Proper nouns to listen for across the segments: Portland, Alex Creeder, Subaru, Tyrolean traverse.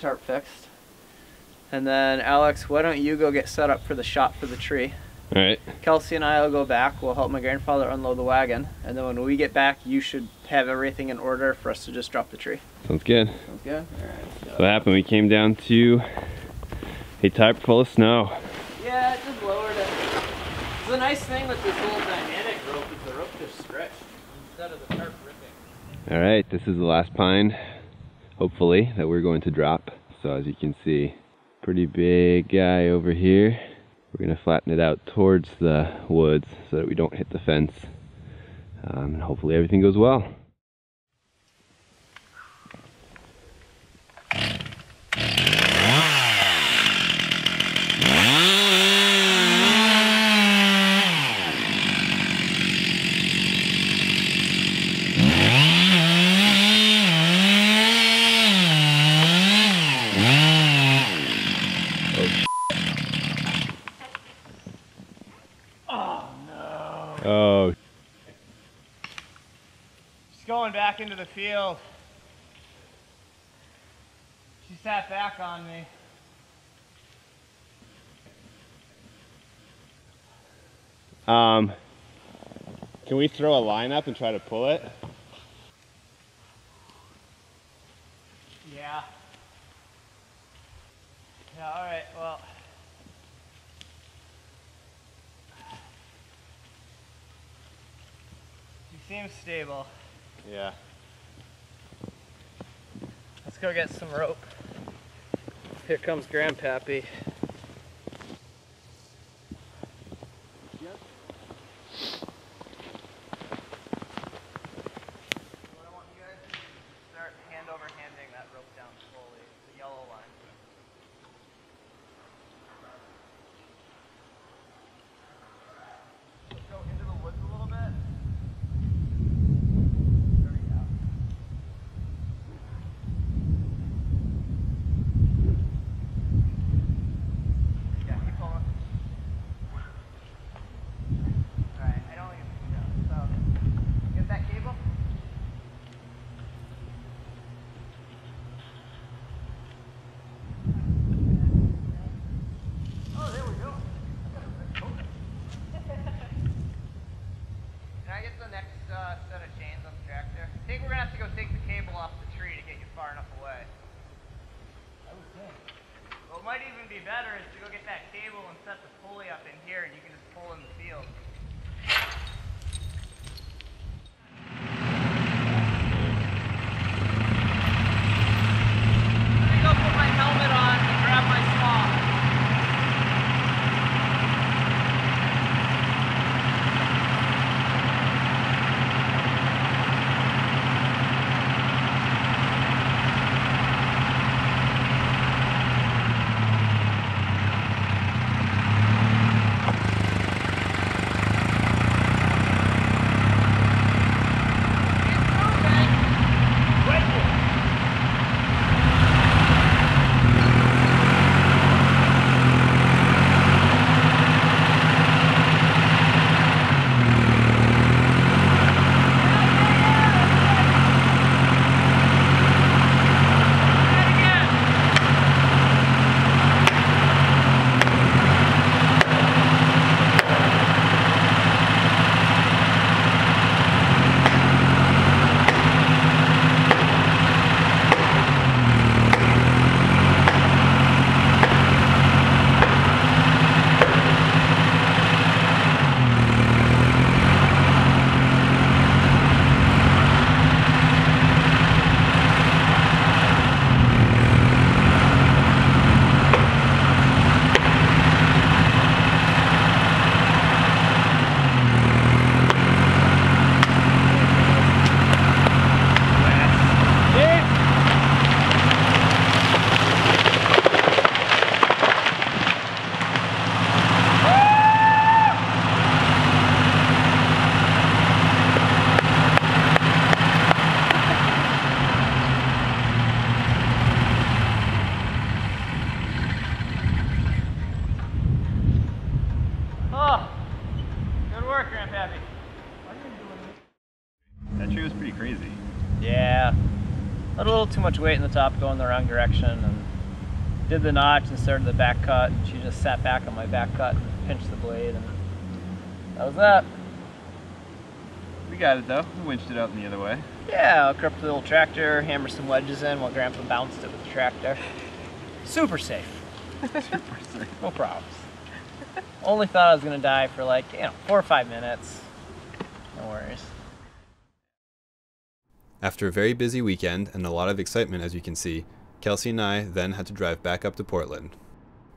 which aren't fixed. And then Alex, why don't you go get set up for the shot for the tree? All right. Kelsey and I will go back. We'll help my grandfather unload the wagon. And then when we get back, you should have everything in order for us to just drop the tree. Sounds good. Sounds good? All right. So what happened? We came down to a type full of snow. Yeah, it just lowered it. The nice thing with this little dynamic rope is the rope just stretched instead of the tarp ripping. All right, this is the last pine, hopefully, that we're going to drop. So as you can see, pretty big guy over here. We're gonna flatten it out towards the woods so that we don't hit the fence. And hopefully everything goes well. Oh. She's going back into the field. She sat back on me. Can we throw a line up and try to pull it? Yeah. Yeah, all right, well. Seems stable. Yeah. Let's go get some rope. Here comes Grandpappy. Yep. What I want you guys to do is start hand over handing that rope down slowly. The yellow line. Let's go into the woods a little bit. Better is to go get that cable and set the pulley up in here and you can just pull in the field. I'm gonna go put my helmet on and grab my saw. Too much weight in the top going the wrong direction, and did the notch and started the back cut, and she just sat back on my back cut and pinched the blade, and that was that. We got it though, we winched it up in the other way. Yeah, hooked up to the little tractor, hammered some wedges in while Grandpa bounced it with the tractor. Super safe. Super safe. No problems. Only thought I was gonna die for like, you know, 4 or 5 minutes. No worries. After a very busy weekend and a lot of excitement, as you can see, Kelsey and I then had to drive back up to Portland.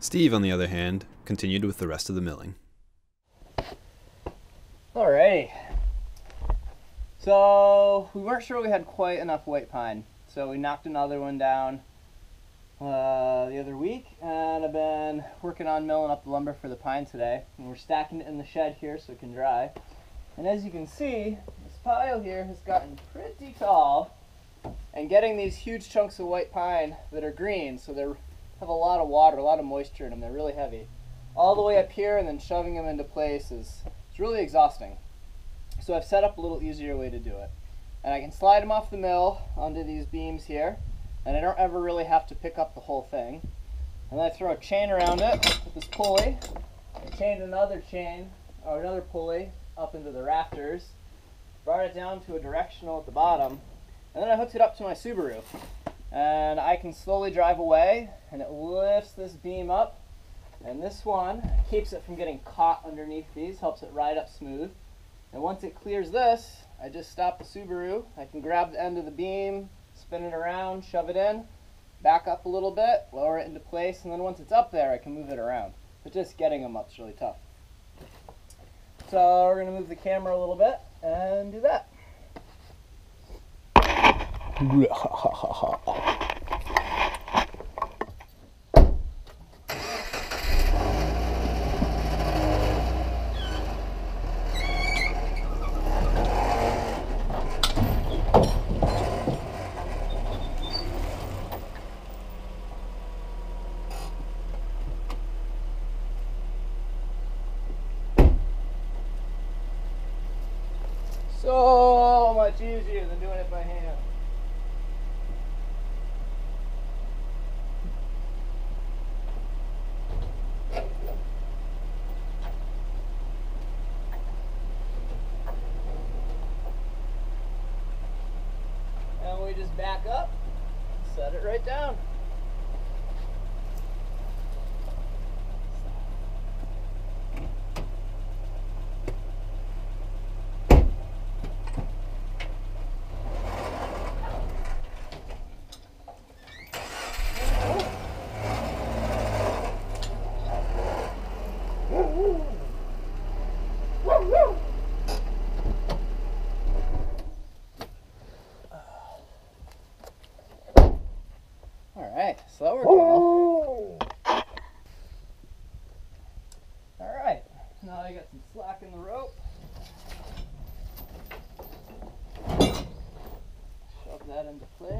Steve, on the other hand, continued with the rest of the milling. Alrighty. So we weren't sure we had quite enough white pine, so we knocked another one down the other week, and I've been working on milling up the lumber for the pine today, and we're stacking it in the shed here so it can dry. And as you can see, this pile here has gotten pretty tall, and getting these huge chunks of white pine that are green, so they have a lot of water, a lot of moisture in them, they're really heavy, all the way up here, and then shoving them into place is, it's really exhausting. So I've set up a little easier way to do it, and I can slide them off the mill onto these beams here, and I don't ever really have to pick up the whole thing. And then I throw a chain around it with this pulley, I chained another chain, or another pulley, up into the rafters, brought it down to a directional at the bottom, and then I hooked it up to my Subaru, and I can slowly drive away, and it lifts this beam up, and this one keeps it from getting caught underneath these, helps it ride up smooth. And once it clears this, I just stop the Subaru, I can grab the end of the beam, spin it around, shove it in, back up a little bit, lower it into place, and then once it's up there I can move it around. But just getting them up is really tough. So we're going to move the camera a little bit and do that. So much easier than doing it by hand. And we just back up and set it right down. So that worked well. Alright, now I got some slack in the rope. Shove that into place.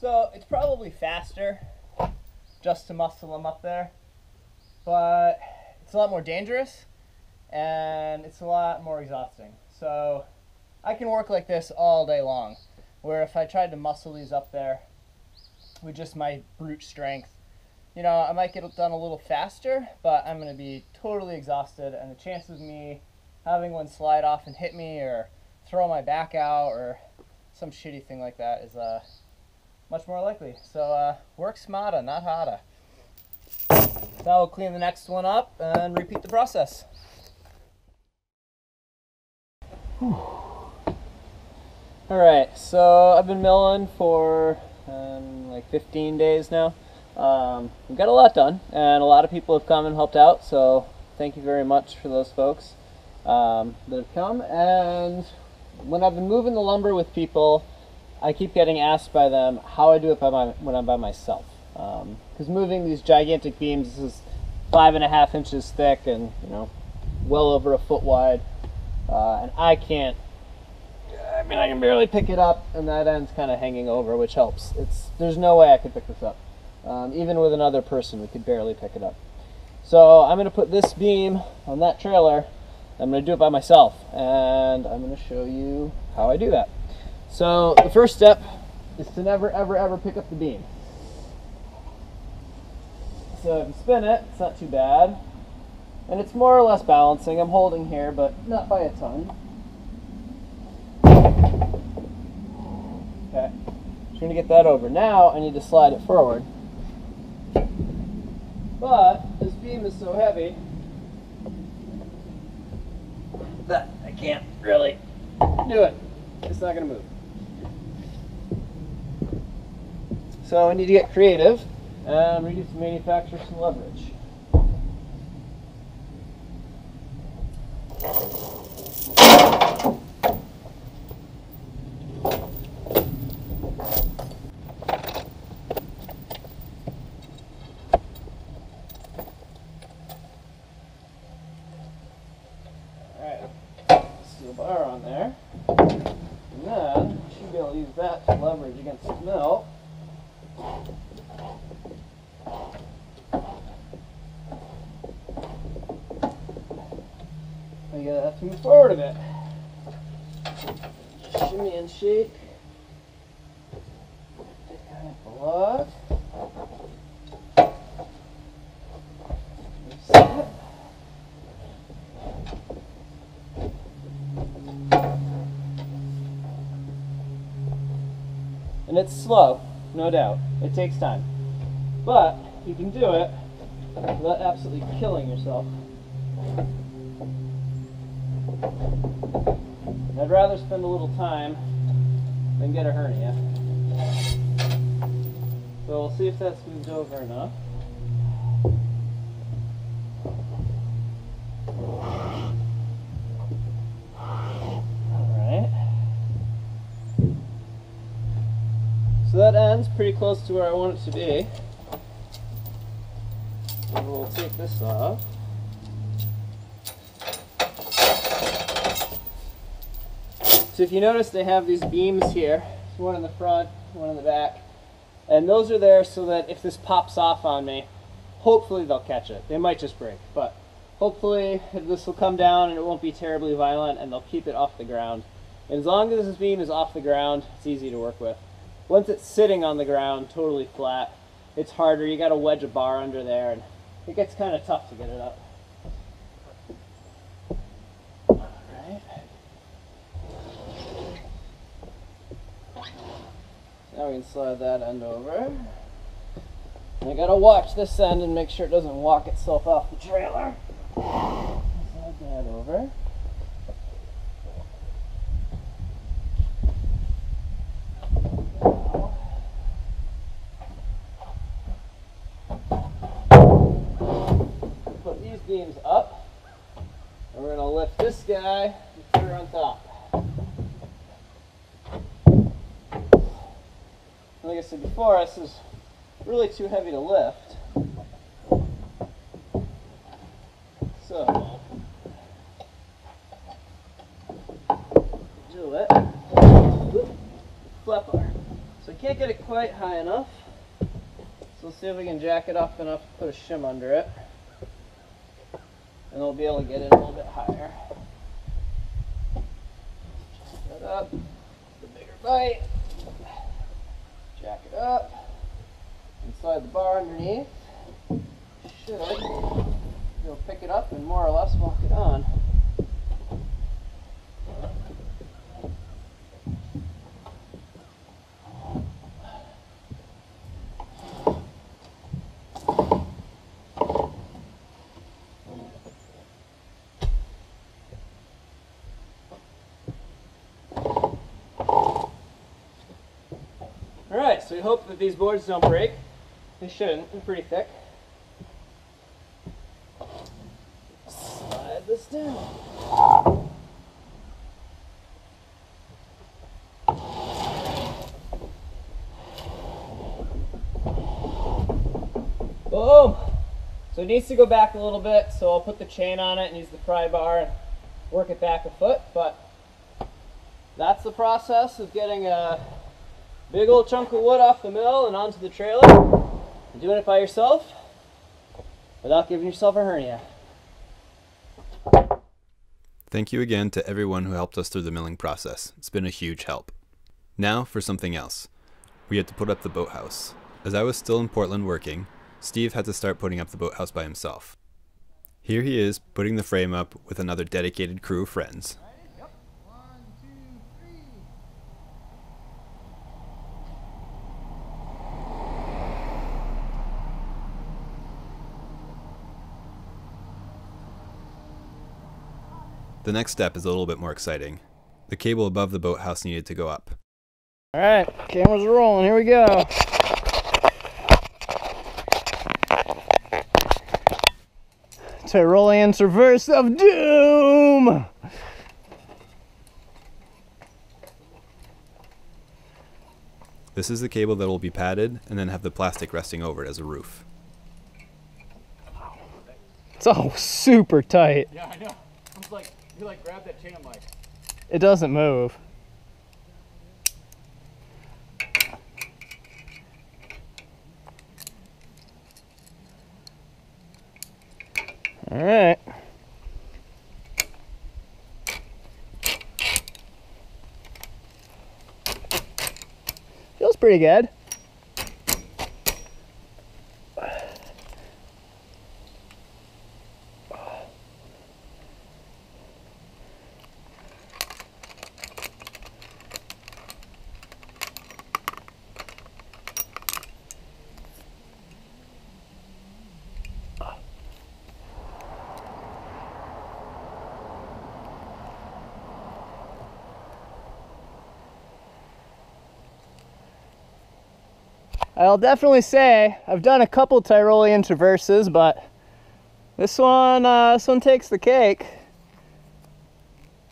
So it's probably faster just to muscle them up there, but it's a lot more dangerous and it's a lot more exhausting. So I can work like this all day long, where if I tried to muscle these up there with just my brute strength, you know, I might get it done a little faster, but I'm going to be totally exhausted, and the chance of me having one slide off and hit me or throw my back out or some shitty thing like that is much more likely. So work smarter, not harder. So I'll clean the next one up and repeat the process. Alright, so I've been milling for like 15 days now. We've got a lot done, and a lot of people have come and helped out, so thank you very much for those folks that have come. And when I've been moving the lumber with people, I keep getting asked by them how I do it when I'm by myself. Because moving these gigantic beams, this is 5.5 inches thick and, you know, well over a foot wide, and I can't, I I mean, I can barely pick it up, and that end's kind of hanging over, which helps. There's no way I could pick this up. Even with another person, we could barely pick it up. So I'm going to put this beam on that trailer. I'm going to do it by myself, and I'm going to show you how I do that. So the first step is to never, ever, ever pick up the beam. So if you spin it, it's not too bad. And it's more or less balancing. I'm holding here, but not by a ton. Okay, so I'm going to get that over. Now I need to slide it forward. But this beam is so heavy that I can't really do it. It's not going to move. So I need to get creative and reduce the manufacturer's leverage. Bar on there, and then you should be able to use that to leverage against the mill. I'm gonna have to move forward a bit. Shimmy and shake. Block. And it's slow, no doubt. It takes time. But you can do it without absolutely killing yourself. And I'd rather spend a little time than get a hernia. So we'll see if that's moved over enough. So that ends pretty close to where I want it to be. And we'll take this off. So if you notice, they have these beams here. There's one in the front, one in the back. And those are there so that if this pops off on me, hopefully they'll catch it. They might just break, but hopefully this will come down and it won't be terribly violent and they'll keep it off the ground. And as long as this beam is off the ground, it's easy to work with. Once it's sitting on the ground, totally flat, it's harder. You got to wedge a bar under there, and it gets kind of tough to get it up. All right. Now we can slide that end over. And I got to watch this end and make sure it doesn't walk itself off the trailer. Slide that over. Beams up, and we're going to lift this guy and put her on top. Like I said before, this is really too heavy to lift. So, do it. Flip her. So I can't get it quite high enough, so let's see if we can jack it up enough to put a shim under it. And we'll be able to get it a little bit higher. Jack it up. The bigger bite. Jack it up. Slide the bar underneath. Should. You'll pick it up and more or less walk it on. Alright, so we hope that these boards don't break. They shouldn't, they're pretty thick. Slide this down. Boom! So it needs to go back a little bit, so I'll put the chain on it and use the pry bar and work it back a foot, but that's the process of getting a big old chunk of wood off the mill and onto the trailer and doing it by yourself without giving yourself a hernia. Thank you again to everyone who helped us through the milling process. It's been a huge help. Now for something else. We had to put up the boathouse. As I was still in Portland working, Steve had to start putting up the boathouse by himself. Here he is putting the frame up with another dedicated crew of friends. The next step is a little bit more exciting. The cable above the boathouse needed to go up. All right, cameras are rolling, here we go. Tyrolean traverse of doom! This is the cable that will be padded and then have the plastic resting over it as a roof. It's all super tight. Yeah, I know. It's like, you like grab that chain, I'm like... It doesn't move. All right. Feels pretty good. I'll definitely say I've done a couple Tyrolean traverses, but this one takes the cake,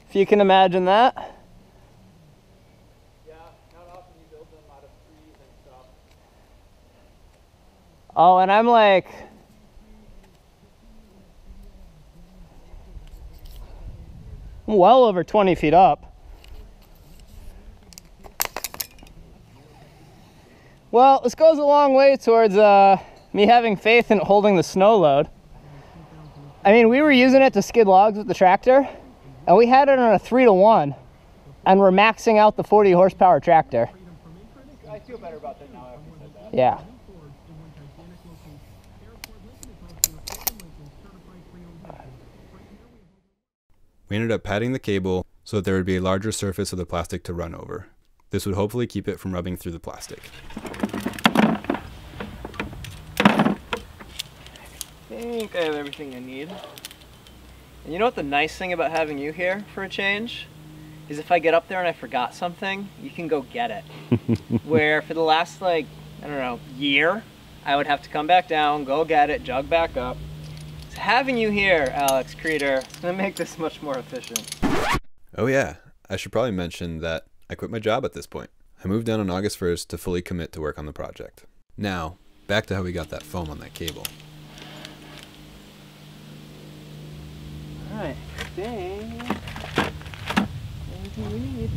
if you can imagine that. Yeah, not often you build them out of trees and stuff. Oh, and I'm like, I'm well over 20 feet up. Well, this goes a long way towards me having faith in holding the snow load. I mean, we were using it to skid logs with the tractor, and we had it on a 3-to-1, and we're maxing out the 40 horsepower tractor. I feel better about that now after you said that. Yeah. We ended up padding the cable so that there would be a larger surface of the plastic to run over. This would hopefully keep it from rubbing through the plastic. I think I have everything I need. And you know what the nice thing about having you here for a change is, if I get up there and I forgot something, you can go get it. Where for the last, like, I don't know, year, I would have to come back down, go get it, jog back up. So having you here, Alex Creeder, is gonna make this much more efficient. Oh yeah, I should probably mention that I quit my job at this point. I moved down on August 1st to fully commit to work on the project. Now, back to how we got that foam on that cable. Alright, anything we need.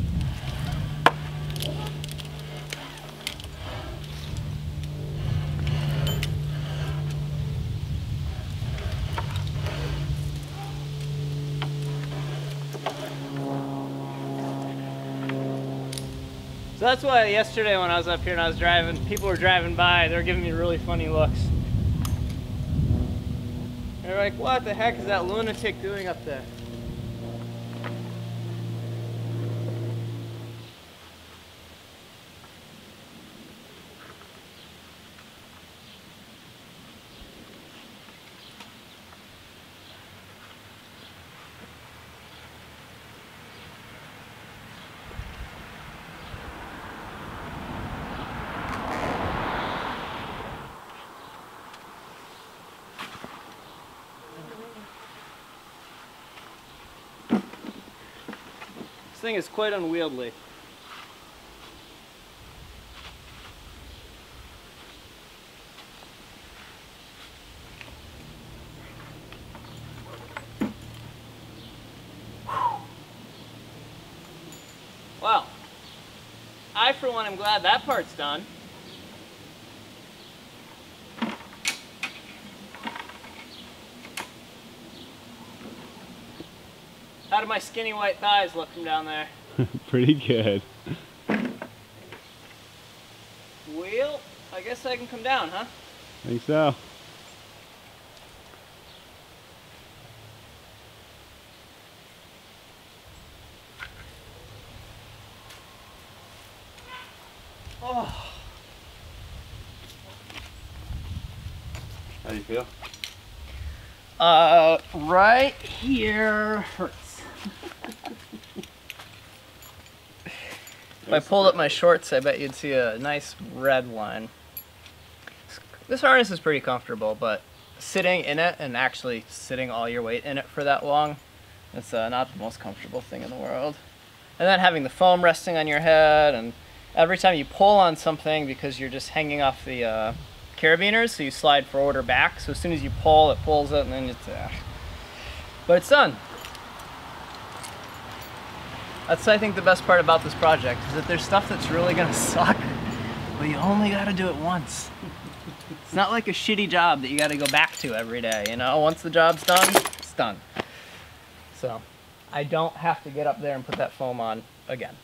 So that's why yesterday when I was up here and I was driving, people were driving by, they were giving me really funny looks. They're like, what the heck is that lunatic doing up there? This thing is quite unwieldy. Well, for one am glad that part's done. How do my skinny white thighs look from down there? Pretty good. Wheel, I guess I can come down, huh? I think so. Oh. How do you feel? Right here hurts. If I pulled up my shorts, I bet you'd see a nice red line. This harness is pretty comfortable, but sitting in it and actually sitting all your weight in it for that long, it's not the most comfortable thing in the world. And then having the foam resting on your head, and every time you pull on something, because you're just hanging off the carabiners, so you slide forward or back. So as soon as you pull, it pulls it, and then it's but it's done. That's, I think, the best part about this project, is that there's stuff that's really gonna suck, but you only gotta do it once. It's not like a shitty job that you gotta go back to every day, you know? Once the job's done, it's done. So, I don't have to get up there and put that foam on again.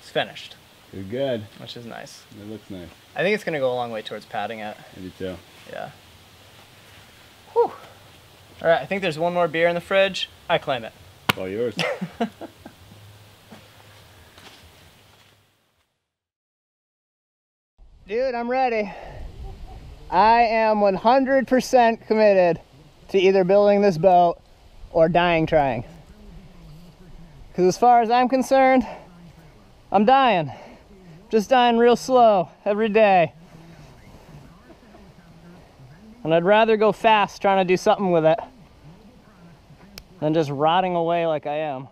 It's finished. You're good. Which is nice. It looks nice. I think it's going to go a long way towards padding it. I do too. Yeah. Whew. All right, I think there's one more beer in the fridge. I claim it. It's all yours. Dude, I'm ready. I am 100% committed to either building this boat or dying trying. Because as far as I'm concerned, I'm dying. Just dying real slow every day. And I'd rather go fast trying to do something with it than just rotting away like I am.